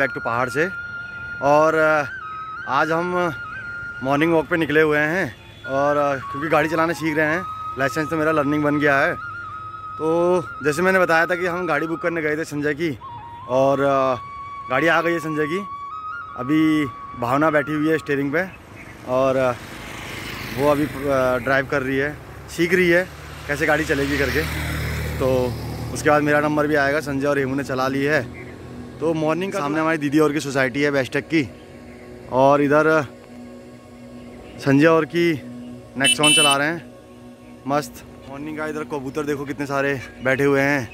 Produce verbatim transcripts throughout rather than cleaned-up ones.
Back to पहाड़ से। और आज हम मॉर्निंग वॉक पे निकले हुए हैं और क्योंकि गाड़ी चलाना सीख रहे हैं, लाइसेंस तो मेरा लर्निंग बन गया है। तो जैसे मैंने बताया था कि हम गाड़ी बुक करने गए थे संजय की, और गाड़ी आ गई है संजय की। अभी भावना बैठी हुई है स्टीयरिंग पे और वो अभी ड्राइव कर रही है, सीख रही है कैसे गाड़ी चलेगी करके। तो उसके बाद मेरा नंबर भी आएगा। संजय और हेमू ने चला ली है। तो मॉर्निंग का सामने हमारी दीदी और की सोसाइटी है बेस्टेक की, और इधर संजय और की नेक्सॉन चला रहे हैं मस्त। मॉर्निंग का इधर कबूतर देखो कितने सारे बैठे हुए हैं।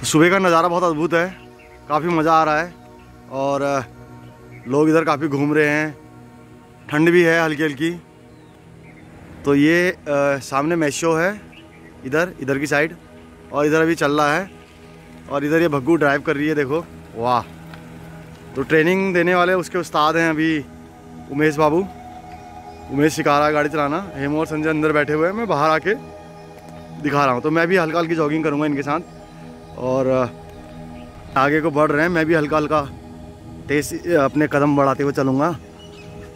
तो सुबह का नज़ारा बहुत अद्भुत है, काफ़ी मज़ा आ रहा है। और लोग इधर काफ़ी घूम रहे हैं, ठंड भी है हल्की हल्की। तो ये आ, सामने मेशो है इधर इधर की साइड, और इधर अभी चल रहा है। और इधर ये भग्गू ड्राइव कर रही है, देखो वाह। तो ट्रेनिंग देने वाले उसके उस्ताद हैं अभी उमेश बाबू। उमेश सिखा रहा है गाड़ी चलाना। हेमू और संजय अंदर बैठे हुए हैं, मैं बाहर आके दिखा रहा हूँ। तो मैं भी हल्का हल्की जॉगिंग करूँगा इनके साथ, और आगे को बढ़ रहे हैं। मैं भी हल्का हल्का तेज अपने कदम बढ़ाते हुए चलूँगा।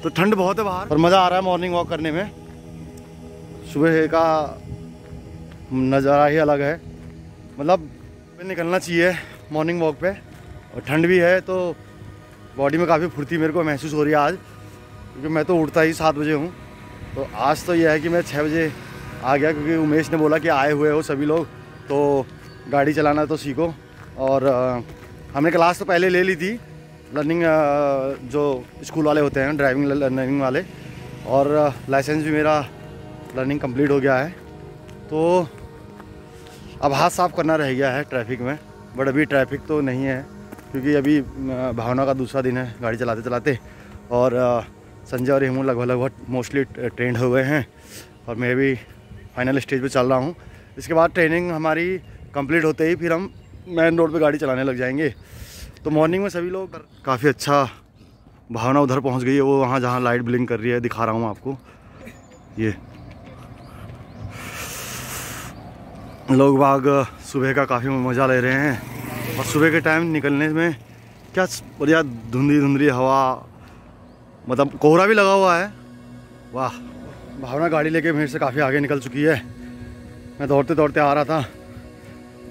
तो ठंड बहुत है बाहर, और मज़ा आ रहा है मॉर्निंग वॉक करने में। सुबह का नज़ारा ही अलग है, मतलब निकलना चाहिए मॉर्निंग वॉक पे। और ठंड भी है तो बॉडी में काफ़ी फुर्ती मेरे को महसूस हो रही है आज, क्योंकि मैं तो उठता ही सात बजे हूँ। तो आज तो यह है कि मैं छः बजे आ गया, क्योंकि उमेश ने बोला कि आए हुए हो सभी लोग, तो गाड़ी चलाना तो सीखो। और हमने क्लास तो पहले ले ली थी, लर्निंग जो स्कूल वाले होते हैं ड्राइविंग लर्निंग वाले, और लाइसेंस भी मेरा लर्निंग कंप्लीट हो गया है। तो अब हाथ साफ करना रह गया है ट्रैफिक में, बट अभी ट्रैफिक तो नहीं है क्योंकि अभी भावना का दूसरा दिन है गाड़ी चलाते चलाते। और संजय और हेमू लगभग लगभग मोस्टली ट्रेंड हुए हैं, और मैं भी फाइनल स्टेज पे चल रहा हूँ। इसके बाद ट्रेनिंग हमारी कंप्लीट होते ही फिर हम मेन रोड पर गाड़ी चलाने लग जाएंगे। तो मॉर्निंग में सभी लोग काफ़ी अच्छा। भावना उधर पहुंच गई है, वो वहाँ जहाँ लाइट ब्लिंक कर रही है, दिखा रहा हूँ आपको। ये लोग बाग सुबह का काफ़ी मज़ा ले रहे हैं। और सुबह के टाइम निकलने में क्या बढ़िया धुंधली धुंधली हवा, मतलब कोहरा भी लगा हुआ है। वाह, भावना गाड़ी लेके मेरे से काफ़ी आगे निकल चुकी है। मैं दौड़ते दौड़ते आ रहा था,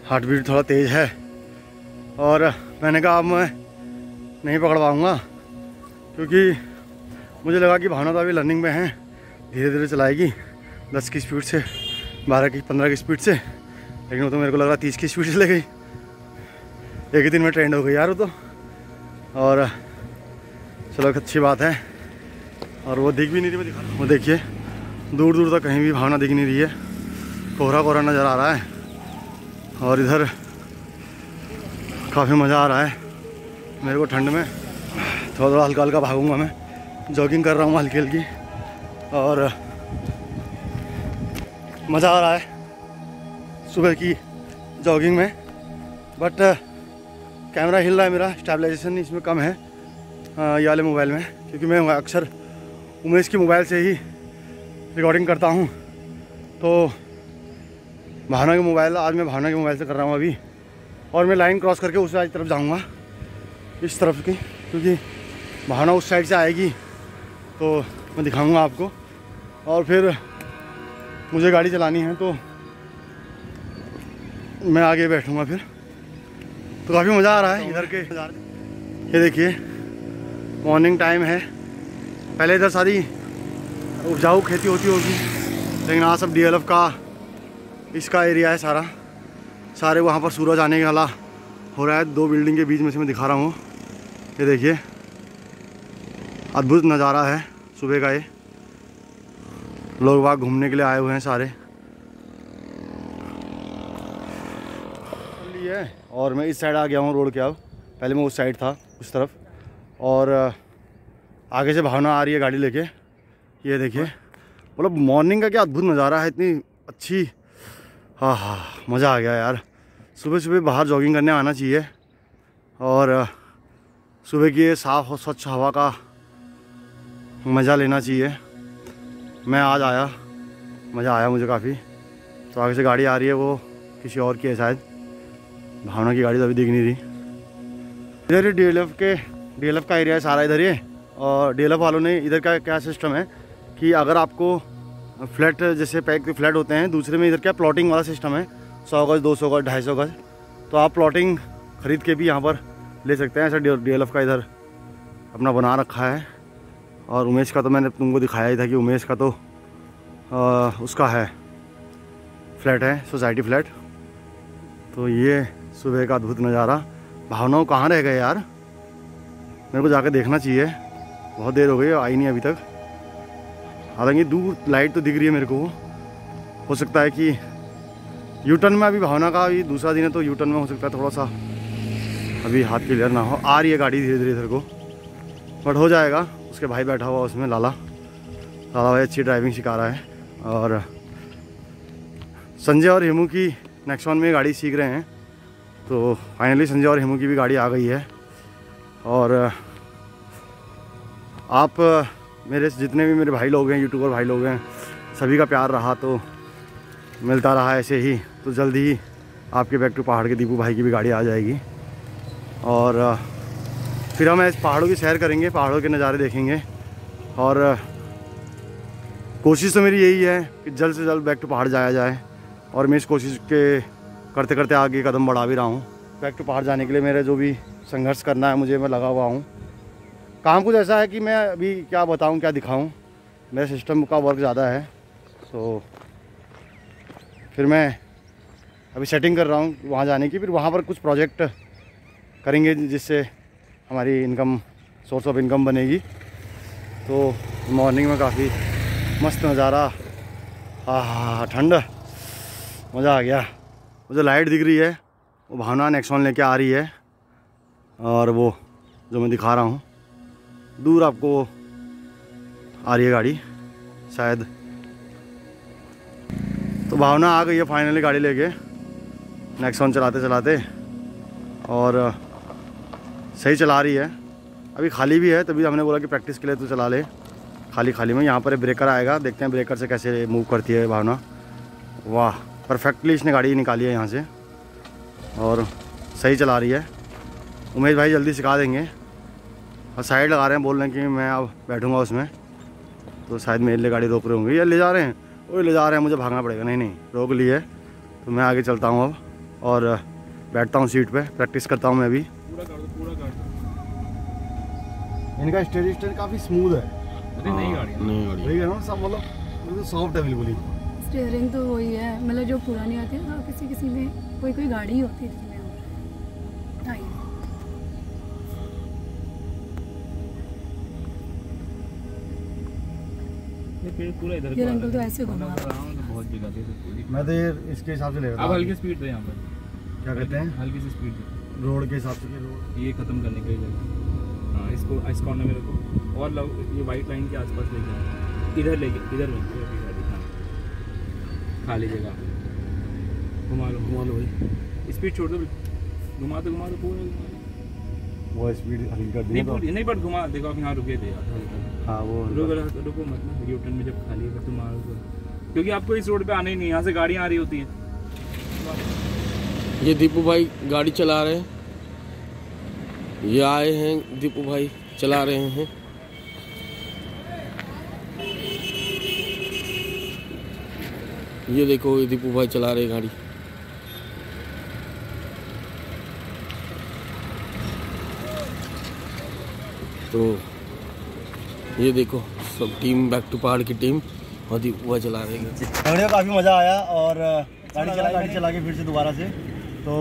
हार्ट बीट थोड़ा तेज़ है, और मैंने कहा अब मैं नहीं पकड़ पाऊँगा, क्योंकि मुझे लगा कि भावना तो अभी लर्निंग में है, धीरे धीरे चलाएगी दस की स्पीड से, बारह की पंद्रह की स्पीड से। लेकिन वो तो मेरे को लग रहा तीस की स्पीड से ले गई। एक ही दिन में ट्रेंड हो गई यार वो तो। और चलो अच्छी बात है। और वो दिख भी नहीं रही, मैं दिखा रहा हूँ, वो देखिए दूर दूर तक कहीं भी भावना दिख नहीं रही है, कोहरा कोहरा नज़र आ रहा है। और इधर काफ़ी मज़ा आ रहा है मेरे को ठंड में। थोड़ा थोड़ा हल्का हल्का भागूंगा मैं, जॉगिंग कर रहा हूँ हल्की हल्की, और मज़ा आ रहा है सुबह की जॉगिंग में। बट कैमरा हिल रहा है मेरा, स्टेबलाइजेशन इसमें कम है ये वाले मोबाइल में, क्योंकि मैं अक्सर उमेश के मोबाइल से ही रिकॉर्डिंग करता हूँ। तो भावना के मोबाइल, आज मैं भावना के मोबाइल से कर रहा हूँ अभी। और मैं लाइन क्रॉस करके उस साइड तरफ जाऊंगा, इस तरफ की, क्योंकि भावना उस साइड से आएगी तो मैं दिखाऊंगा आपको। और फिर मुझे गाड़ी चलानी है तो मैं आगे बैठूंगा फिर। तो काफ़ी मज़ा आ रहा है इधर के। ये देखिए मॉर्निंग टाइम है। पहले इधर सारी उपजाऊ खेती होती होगी, लेकिन आज सब डीएलएफ का इसका एरिया है सारा। सारे वहाँ पर सूरज आने वाला हो रहा है, दो बिल्डिंग के बीच में से मैं दिखा रहा हूँ। ये देखिए अद्भुत नज़ारा है सुबह का। ये लोग वहाँ घूमने के लिए आए हुए हैं सारे। लिए और मैं इस साइड आ गया हूँ रोड के। अब पहले मैं उस साइड था, उस तरफ। और आगे से भावना आ रही है गाड़ी लेके। ये देखिए, मतलब मॉर्निंग का क्या अद्भुत नज़ारा है, इतनी अच्छी। हाँ हाँ, मज़ा आ गया यार। सुबह सुबह बाहर जॉगिंग करने आना चाहिए, और सुबह की ये साफ़ और स्वच्छ हवा का मज़ा लेना चाहिए। मैं आज आया, मज़ा आया मुझे काफ़ी। तो आगे से गाड़ी आ रही है, वो किसी और की है शायद। भावना की गाड़ी तो अभी दिख नहीं रही। इधर डीएलएफ के डीएलएफ का एरिया है सारा इधर ही। और डीएलएफ वालों ने इधर का क्या सिस्टम है कि अगर आपको फ्लैट जैसे पैक फ्लैट होते हैं, दूसरे में इधर क्या प्लॉटिंग वाला सिस्टम है, सौ गज दो सौ गज ढाई सौ गज, तो आप प्लॉटिंग ख़रीद के भी यहाँ पर ले सकते हैं। ऐसा डीएलएफ का इधर अपना बना रखा है। और उमेश का तो मैंने तुमको दिखाया ही था कि उमेश का तो आ, उसका है फ्लैट है, सोसाइटी फ्लैट। तो ये सुबह का अद्भुत नज़ारा। भावना कहाँ रह गए यार, मेरे को जाकर देखना चाहिए, बहुत देर हो गई आई नहीं अभी तक। हालांकि दूर लाइट तो दिख रही है मेरे को, हो सकता है कि यू टर्न में, अभी भावना का ये दूसरा दिन है तो यू टर्न में हो सकता है थोड़ा सा अभी हाथ क्लियर ना हो। आ रही है गाड़ी धीरे धीरे इधर को, बट हो जाएगा। उसके भाई बैठा हुआ उसमें, लाला लाला भाई अच्छी ड्राइविंग सिखा रहा है। और संजय और हेमू की नेक्सॉन में गाड़ी सीख रहे हैं, तो फाइनली संजय और हेमू की भी गाड़ी आ गई है। और आप मेरे जितने भी मेरे भाई लोग हैं, यूट्यूबर भाई लोग हैं, सभी का प्यार रहा तो मिलता रहा ऐसे ही। तो जल्द ही आपके बैक टू पहाड़ के दीपू भाई की भी गाड़ी आ जाएगी। और फिर हम ऐसे पहाड़ों की सैर करेंगे, पहाड़ों के नज़ारे देखेंगे। और कोशिश तो मेरी यही है कि जल्द से जल्द बैक टू पहाड़ जाया जाए। और मैं इस कोशिश के करते करते आगे कदम बढ़ा भी रहा हूँ। बैक टू पहाड़ जाने के लिए मेरा जो भी संघर्ष करना है मुझे, मैं लगा हुआ हूँ। काम कुछ ऐसा है कि मैं अभी क्या बताऊँ क्या दिखाऊँ, मेरा सिस्टम का वर्क ज़्यादा है। तो फिर मैं अभी सेटिंग कर रहा हूँ वहाँ जाने की, फिर वहाँ पर कुछ प्रोजेक्ट करेंगे जिससे हमारी इनकम, सोर्स ऑफ इनकम बनेगी। तो मॉर्निंग में काफ़ी मस्त नज़ारा, आहा ठंड, मज़ा आ गया। मुझे लाइट दिख रही है, वो भावना नेक्सॉन लेके आ रही है। और वो जो मैं दिखा रहा हूँ दूर आपको आ रही है गाड़ी शायद। तो भावना आ गई है फाइनली गाड़ी लेके, नेक्सॉन चलाते चलाते। और सही चला रही है, अभी खाली भी है, तभी हमने बोला कि प्रैक्टिस के लिए तो चला ले खाली खाली में। यहाँ पर एक ब्रेकर आएगा, देखते हैं ब्रेकर से कैसे मूव करती है भावना। वाह, परफेक्टली इसने गाड़ी निकाली है यहाँ से और सही चला रही है। उमेश भाई जल्दी सिखा देंगे। और साइड लगा रहे हैं, बोल रहे हैं कि मैं अब बैठूँगा उसमें, तो शायद मेरे लिए गाड़ी रोक रहे होंगे या ले जा रहे हैं। वो ले जा रहे हैं, मुझे भागना पड़ेगा। नहीं नहीं, रोक ली है तो मैं आगे चलता हूँ अब और बैठता हूँ सीट पे, प्रैक्टिस करता हूँ मैं अभी। पूरा कर दो, पूरा कर दो। इनका स्टेयरिंग स्टेयर काफ़ी स्मूथ है। अरे नहीं गाड़ी नहीं गाड़ी ठीक है ना, सब मतलब सॉफ्ट है बिल्कुल ही। स्टेयरिंग तो वही है, मतलब जो पुरानी आती है तो किसी किसी में कोई कोई गाड़ी ही होती है। पूरा इधर ये अंकल तो ऐसे घुमा रहा है, बहुत जगह दे। मैं तो ये इसके हिसाब से ले रहा हूं। अब हल्की स्पीड पे, यहां पर क्या कहते हैं हल्की सी स्पीड पे, रोड के हिसाब से के रोड ये खत्म करने के लिए। हां, इसको इस कॉर्नर में रखो और लव ये वाइट लाइन के आसपास लेके आओ, इधर लेके इधर रखो दिखा खाली जगह। घुमा लो घुमा लो, स्पीड छोड़ दो, घुमा दो घुमा दो पूरा। वो स्पीड हल्की कर दी तो नहीं, पर घुमा देखो आप यहां रुके थे यार। हाँ वो रुको रुको मत ना, यू टर्न में जब खाली है तो मारो, क्योंकि आपको इस रोड पे आना ही नहीं, यहाँ से गाड़ियाँ आ रही होती हैं। ये दीपू भाई गाड़ी चला रहे हैं, ये आए हैं दीपू भाई चला रहे हैं। ये देखो ये दीपू भाई चला रहे गाड़ी। तो ये देखो सब टीम, बैक टू पहाड़ की टीम और दीपू भाई चला रहे हैं। वीडियो काफ़ी मज़ा आया और गाड़ी चला गाड़ी चला के फिर से दोबारा से तो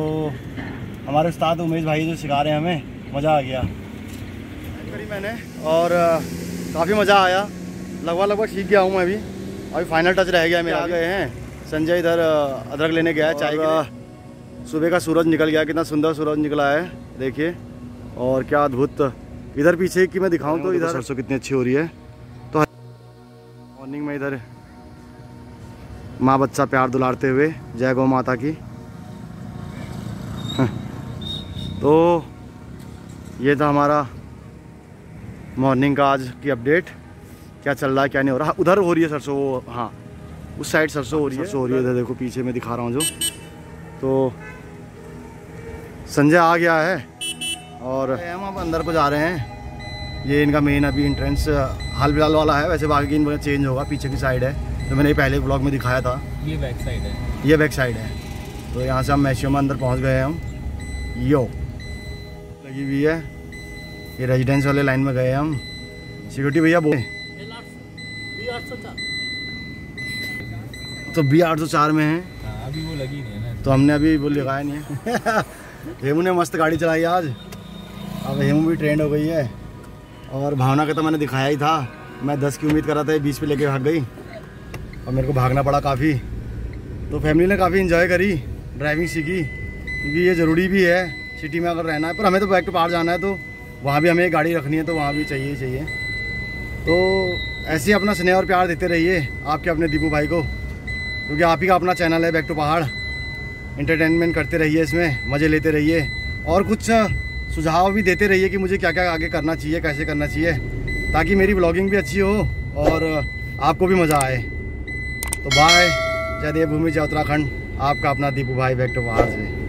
हमारे उस्ताद उमेश भाई जो सिखा रहे हैं हमें, मज़ा आ गया करी मैंने। और काफ़ी मज़ा आया, लगभग लगभग सीख गया हूँ मैं अभी। अभी फाइनल टच रह गया मेरे। आ गए हैं संजय, इधर अदरक लेने गया है चाय का। सुबह का सूरज निकल गया, कितना सुंदर सूरज निकला है देखिए, और क्या अद्भुत। इधर पीछे की मैं दिखाऊं तो इधर सरसों कितनी अच्छी हो रही है। तो मॉर्निंग में इधर माँ बच्चा प्यार दुलारते हुए, जय गौ माता की। तो ये था हमारा मॉर्निंग का आज की अपडेट, क्या चल रहा है क्या नहीं हो रहा। उधर हो रही है सरसों, वो हाँ उस साइड सरसों हो रही है, सरसों हो रही है इधर देखो पीछे मैं दिखा रहा हूँ जो। तो संजय आ गया है और हम अब अंदर को जा रहे हैं। ये इनका मेन अभी एंट्रेंस हाल फिलहाल वाला है, वैसे बाकी इनका चेंज होगा। पीछे की साइड है तो मैंने पहले ब्लॉग में दिखाया था, ये बैक साइड है, ये बैक साइड है। तो यहाँ से हम मैशियो में अंदर पहुँच गए हैं। हम यो लगी हुई है, ये रेजिडेंस वाले लाइन में गए हम। सिक्योरिटी भैया बोले तो बी आठ सौ चार में है अभी, वो लगी नहीं है ना, तो हमने अभी वो लगाया नहीं है। हेमू ने मस्त गाड़ी चलाई आज, अब हेमू भी ट्रेंड हो गई है। और भावना का तो मैंने दिखाया ही था, मैं दस की उम्मीद कर रहा था, बीस पे लेके भाग गई और मेरे को भागना पड़ा काफ़ी। तो फैमिली ने काफ़ी इन्जॉय करी, ड्राइविंग सीखी, क्योंकि ये ज़रूरी भी है सिटी में अगर रहना है। पर हमें तो बैक टू पहाड़ जाना है तो वहाँ भी हमें गाड़ी रखनी है, तो वहाँ भी चाहिए ही चाहिए। तो ऐसे ही अपना स्नेह और प्यार देते रहिए आपके अपने दीपू भाई को, क्योंकि आप ही का अपना चैनल है बैक टू पहाड़। एंटरटेनमेंट करते रहिए, इसमें मज़े लेते रहिए और कुछ सुझाव भी देते रहिए कि मुझे क्या क्या आगे करना चाहिए, कैसे करना चाहिए, ताकि मेरी ब्लॉगिंग भी अच्छी हो और आपको भी मज़ा आए। तो बाय, जय देव भूमि, जय उत्तराखंड। आपका अपना दीपू भाई बैक टू पहाड़ से।